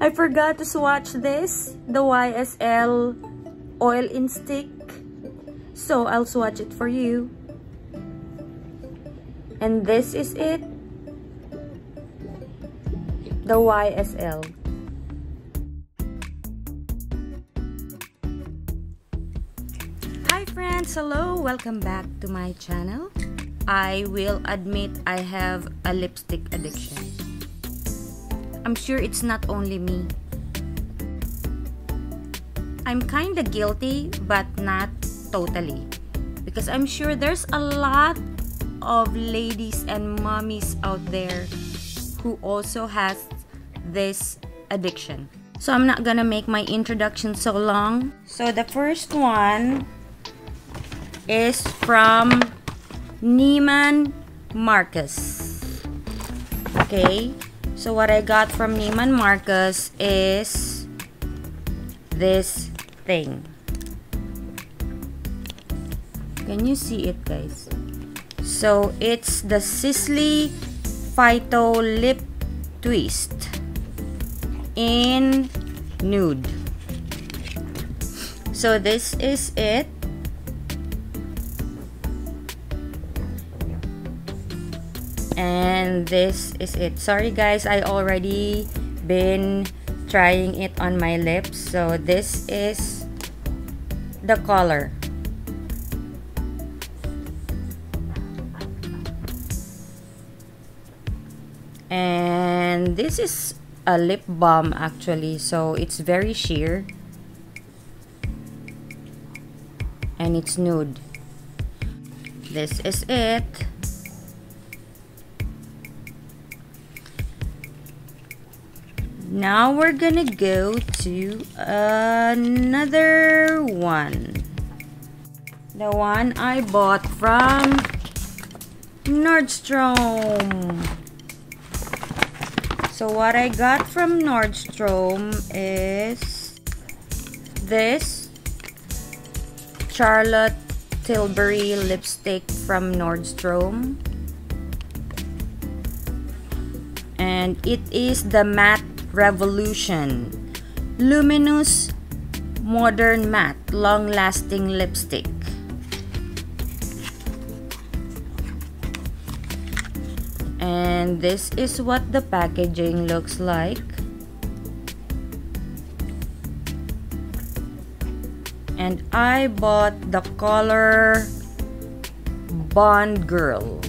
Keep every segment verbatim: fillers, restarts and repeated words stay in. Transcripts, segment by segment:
I forgot to swatch this, the Y S L oil-in stick. So I'll swatch it for you. And this is it, the Y S L. Hi friends, hello, welcome back to my channel. I will admit I have a lipstick addiction. I'm sure it's not only me. I'm kinda guilty, but not totally, because I'm sure there's a lot of ladies and mommies out there who also has this addiction. So I'm not gonna make my introduction so long. So the first one is from Neiman Marcus. Okay, so what I got from Neiman Marcus is this thing. Can you see it, guys? So it's the Sisley Phyto Lip Twist in nude. So this is it. And this is it. Sorry guys, I already been trying it on my lips. So this is the color. And this is a lip balm actually, so it's very sheer and it's nude. This is it. Now we're gonna go to another one. The one I bought from Nordstrom. So what I got from Nordstrom is this Charlotte Tilbury lipstick from Nordstrom. And it is the Matte Revolution Luminous Modern Matte Long Lasting Lipstick. And this is what the packaging looks like. And I bought the color Bond Girl.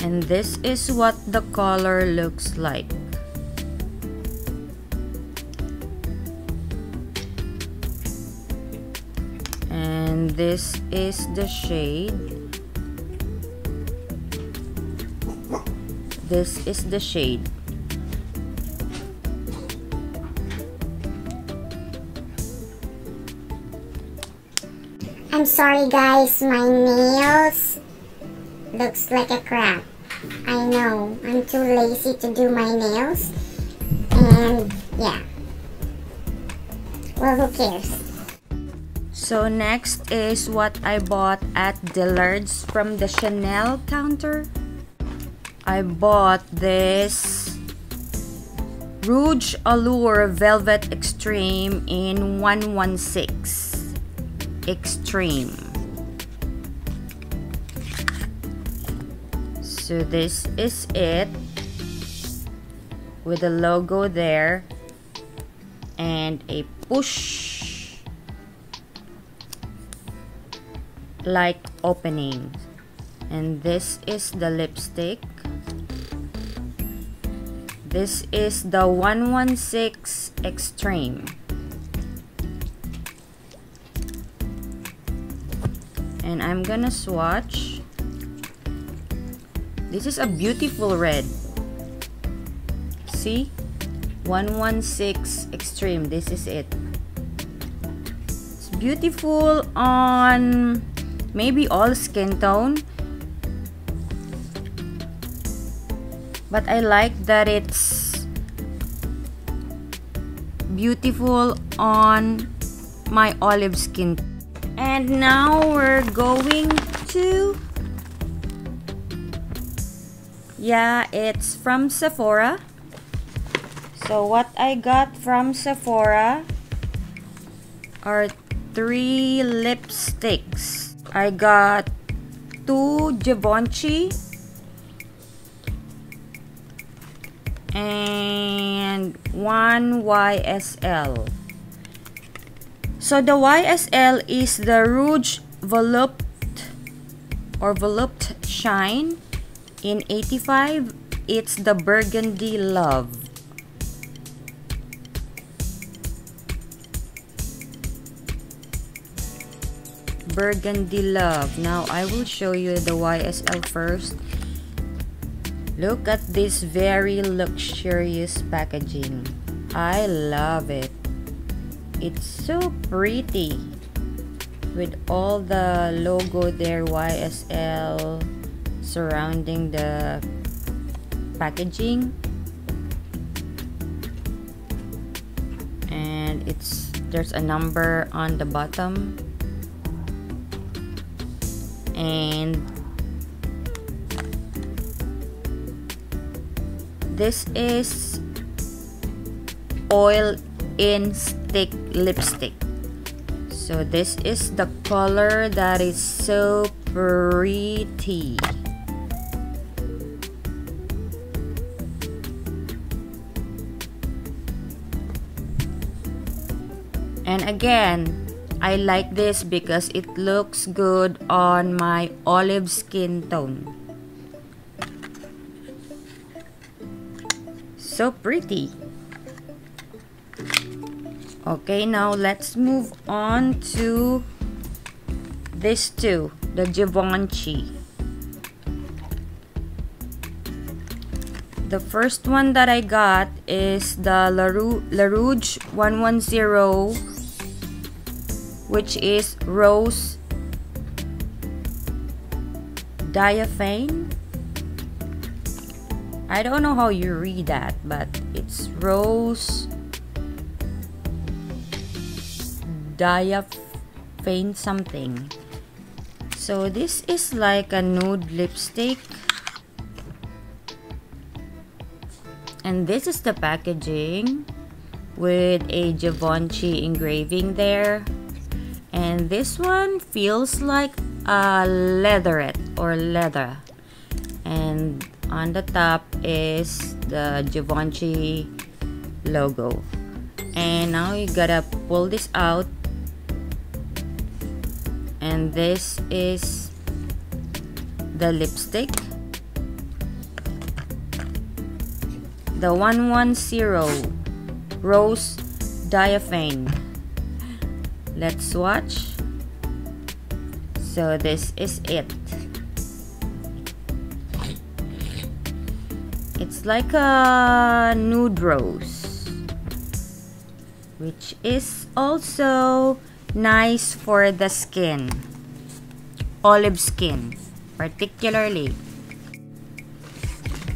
And this is what the color looks like. And this is the shade. This is the shade. I'm sorry guys, my nails looks like a crap. I know, I'm too lazy to do my nails. And yeah. Well, who cares? So next is what I bought at Dillard's from the Chanel counter. I bought this Rouge Allure Velvet Extreme in one one six Extreme. So this is it with the logo there and a push like opening. And this is the lipstick. This is the one one six Extreme. And I'm gonna swatch. This is a beautiful red. See? one one six Extreme. This is it. It's beautiful on maybe all skin tone. But I like that it's beautiful on my olive skin. And now we're going to Yeah, it's from Sephora. So what I got from Sephora are three lipsticks. I got two Givenchy and one Y S L. So the Y S L is the Rouge Volupté or Volupté Shine in eighty-five. It's the Burgundy Love. Burgundy Love. Now I will show you the Y S L first. Look at this very luxurious packaging. I love it. It's so pretty with all the logo there, Y S L, surrounding the packaging, and it's there's a number on the bottom. And this is oil in stick lipstick. So this is the color that is so pretty. And again, I like this because it looks good on my olive skin tone. So pretty. Okay, now let's move on to this two, the Givenchy. The first one that I got is the Le Rouge, Le Rouge one ten, which is Rose Diaphane. I don't know how you read that, but it's Rose Diaphane something. So this is like a nude lipstick, and this is the packaging with a Givenchy engraving there. And this one feels like a leatherette or leather. And on the top is the Givenchy logo. And now you gotta pull this out. And this is the lipstick. The one ten Rose Diaphane. Let's swatch. So this is it. It's like a nude rose, which is also nice for the skin, olive skin particularly.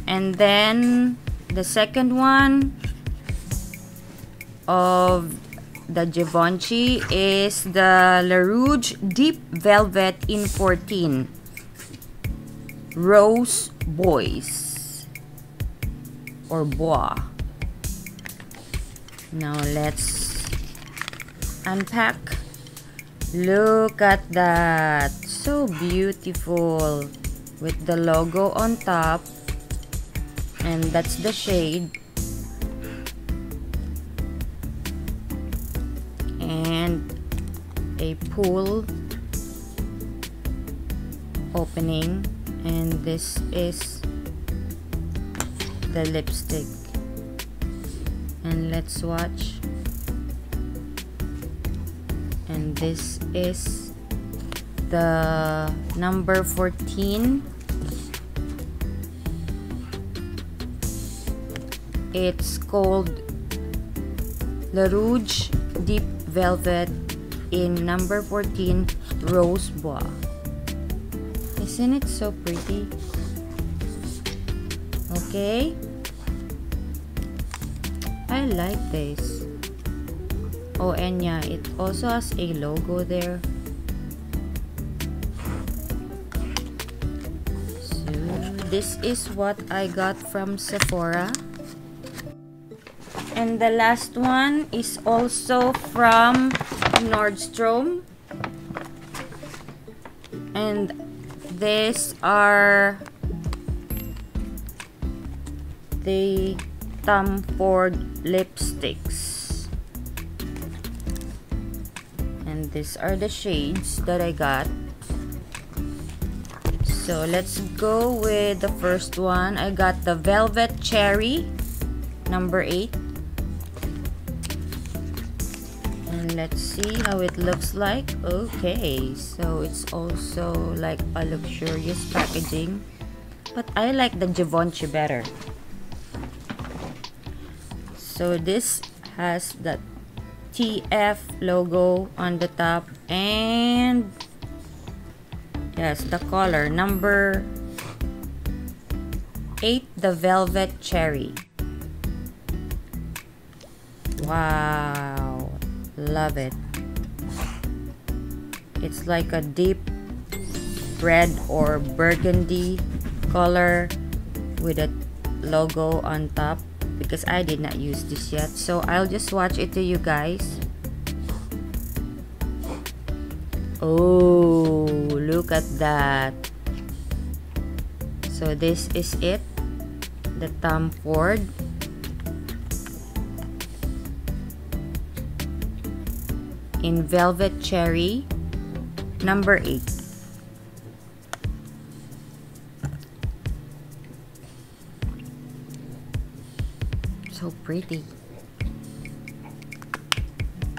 And then the second one of the Givenchy is the Le Rouge Deep Velvet in fourteen, Rose Bois or Bois. Now let's unpack. Look at that, so beautiful with the logo on top, and that's the shade. A pool opening, and this is the lipstick. And let's swatch. And this is the number fourteen. It's called Le Rouge Deep Velvet in number fourteen, Rose Bois. Isn't it so pretty? Okay, I like this. Oh, and yeah, it also has a logo there. So This is what I got from Sephora. And the last one is also from Nordstrom. And these are the Tom Ford lipsticks. And these are the shades that I got. So let's go with the first one. I got the Velvet Cherry, number eight. Let's see how it looks like. Okay, so it's also like a luxurious packaging, but I like the Givenchy better. So this has the T F logo on the top, and yes, the color number eight, the Velvet Cherry. Wow, love it. It's like a deep red or burgundy color with a logo on top, because I did not use this yet, so I'll just swatch it to you guys. Oh, look at that. So this is it, the Tom Ford. In Velvet Cherry, number eight. So pretty.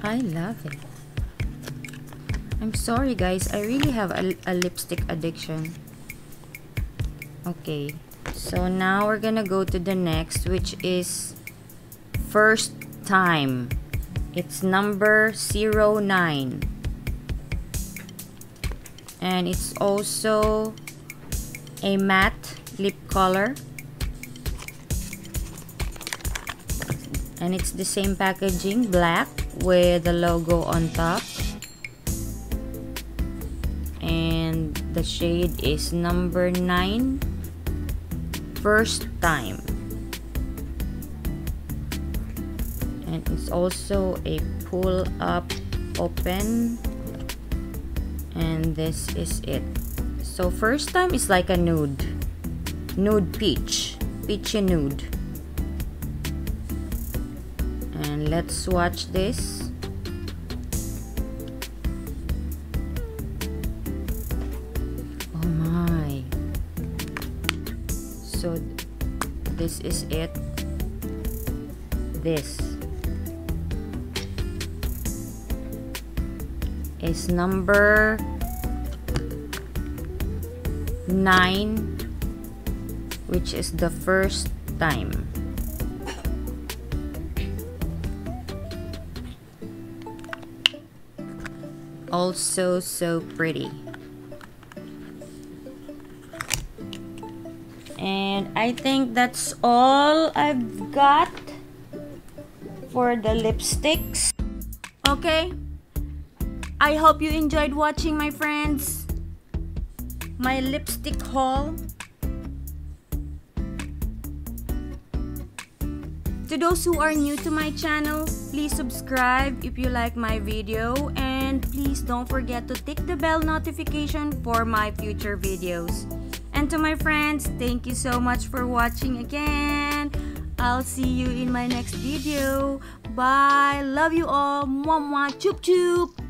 I love it. I'm sorry guys, I really have a, a lipstick addiction. Okay, so now we're gonna go to the next, which is First Time. It's number zero nine, and it's also a matte lip color, and it's the same packaging, black with the logo on top, and the shade is number nine, First Time. And it's also a pull up open, and this is it. So First Time is like a nude nude peach peachy nude, and let's swatch this. Oh my, so this is it. This is number nine, which is the First Time. Also so pretty. And I think that's all I've got for the lipsticks. Okay, I hope you enjoyed watching, my friends, my lipstick haul. To those who are new to my channel, please subscribe if you like my video, and please don't forget to tick the bell notification for my future videos. And to my friends, thank you so much for watching again. I'll see you in my next video. Bye. Love you all. Mwah, mwah. Chup, chup.